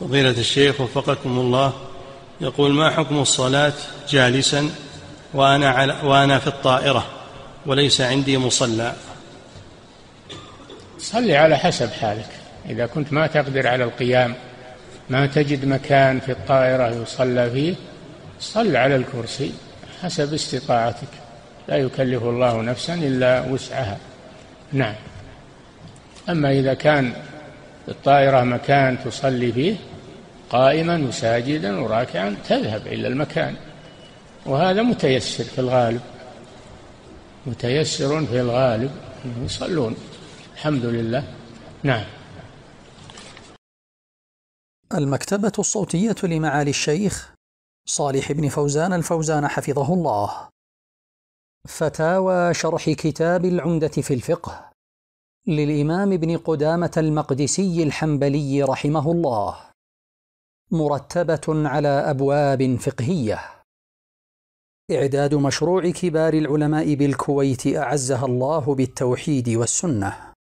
فضيلة الشيخ وفقكم الله، يقول: ما حكم الصلاة جالسا وأنا في الطائرة وليس عندي مصلى؟ صلي على حسب حالك. إذا كنت ما تقدر على القيام، ما تجد مكان في الطائرة يصلى فيه، صل على الكرسي حسب استطاعتك. لا يكلف الله نفسا إلا وسعها. نعم. أما إذا كان الطائرة مكان تصلي فيه قائما وساجدا وراكعا، تذهب إلى المكان، وهذا متيسر في الغالب، متيسر في الغالب، يصلون الحمد لله. نعم. المكتبة الصوتية لمعالي الشيخ صالح بن فوزان الفوزان حفظه الله، فتاوى شرح كتاب العمدة في الفقه للإمام بن قدامة المقدسي الحنبلي رحمه الله، مرتبة على أبواب فقهية. إعداد مشروع كبار العلماء بالكويت أعزها الله بالتوحيد والسنة.